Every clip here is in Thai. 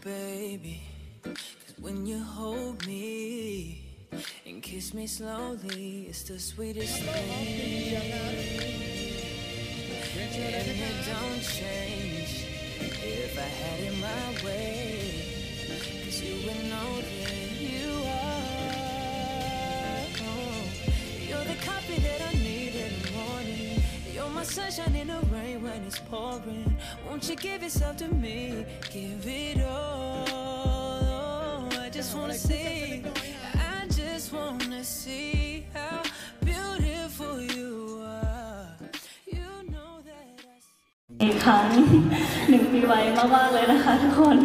baby, 'cause when you hold me and kiss me slowly, it's the sweetest thing. And it don't change if I had it my way, 'cause you would know that you are. Oh, you're the copy that I need in the morning. You're my sunshine in the rain when it's pouring. Won't you give yourself to me? Give it all. Oh, I just wanna see. I wanna see how beautiful you are. You know that I see. อีกครั้ง 1 ปีไว้มากๆเลยนะคะทุกคน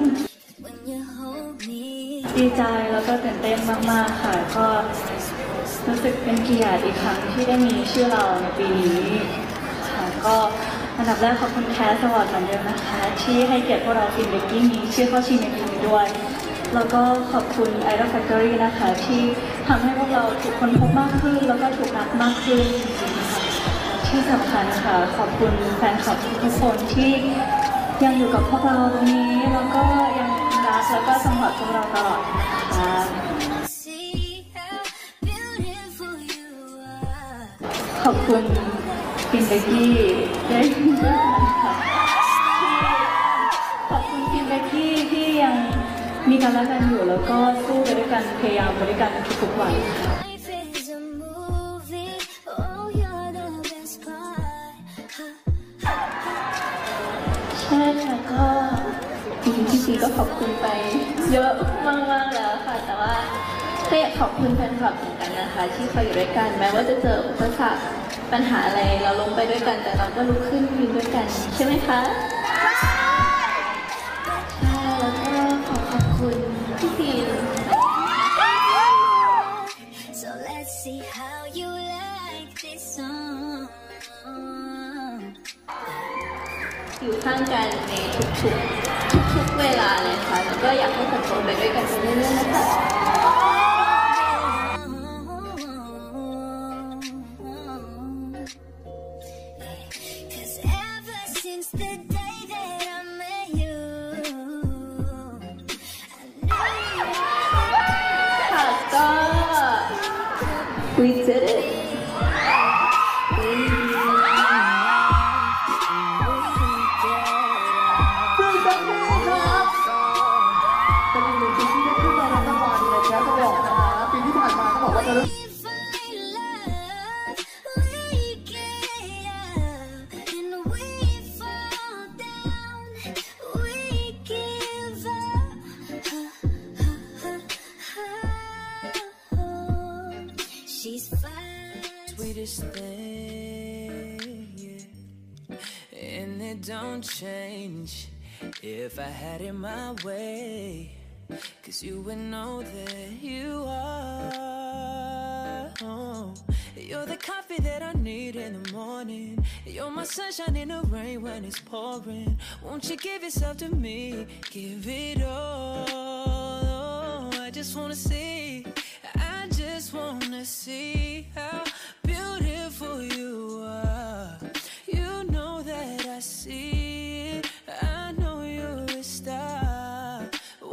ดีใจแล้วก็ตื่นเต้นมากๆค่ะก็รู้สึกเป็นเกียรติอีกครั้งที่ได้มีชื่อเราในปีนี้ค่ะก็อันดับแรกขอบคุณแคสสวอร์ดเหมือนเดิมนะคะที่ให้เกียรติพวกเราทีมเบกกิ้งนี้ชื่อเข้าชิงในปีนี้ด้วย แล้วก็ขอบคุณ Idol Factory นะคะที่ทำให้พวกเราทุกคนพบมากขึ้นแล้วก็ถูกรักมากขึ้นที่สำคัญค่ะขอบคุณแฟนคลับทุกคนที่ยังอยู่กับพวกเราตรงนี้แล้วก็ยังรักแล้วก็สำหรับพวกเราตลอดค่ะขอบคุณปินเบกกี้ที่ยัง มีการรักกันอยู่แล้วก็สู้ไปด้วยกันพยายามไปด้วยกันทุกๆวันใช่ค่ะก็จริงๆก็ขอบคุณไปเยอะมากๆแล้วค่ะแต่ว่าก็อยากขอบคุณแฟนคลับเหมือนกันนะคะที่คอยอยู่ด้วยกันแม้ว่าจะเจออุปสรรคปัญหาอะไรเราล้มไปด้วยกันแต่เราก็ลุกขึ้นยืนด้วยกันใช่ไหมคะ See how you like this song. อยู่ข้างกันในทุกๆเวลาเลยค่ะแล้วก็อยากให้เติบโตไปด้วยกันเรื่อยๆนะคะ 'Cause ever since the day that I met you, ค่ะก็ We did it. Sweetest thing, yeah. And it don't change if I had it my way, 'cause you would know that you are. Oh, you're the coffee that I need in the morning. You're my sunshine in the rain when it's pouring. Won't you give yourself to me? Give it all. Oh, I just wanna see. I just wanna see how beautiful you are. You know that I see it. I know you're a star.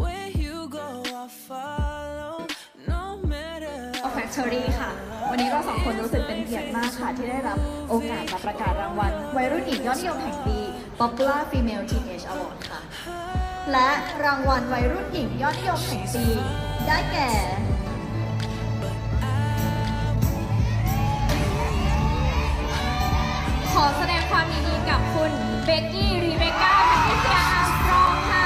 Where you go, I'll follow. No matter. Idol Factory ค่ะวันนี้ก็2 คนรู้สึกเป็นเกียรติมากค่ะที่ได้รับโอกาสมาประกาศรางวัลวัยรุ่นหญิงยอดนิยมแห่งปี Popular Female Teenage Award ค่ะและรางวัลวัยรุ่นหญิงยอดนิยมแห่งปีได้แก่ ขอแสดงความยินดีกับคุณเบกกี้รีเบคก้าแพทริเซียอาร์มสตรองค่ะ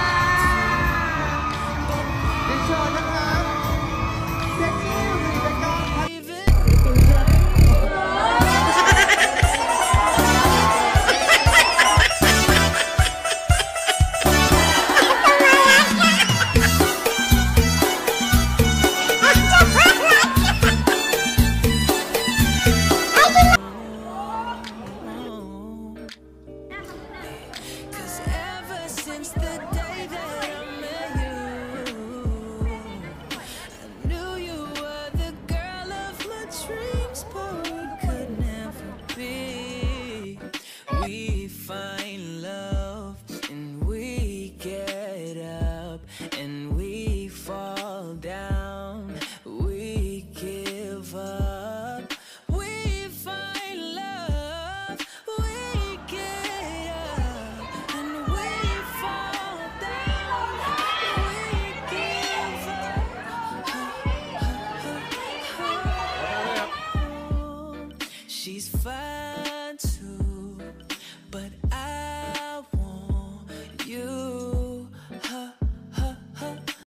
she's fine.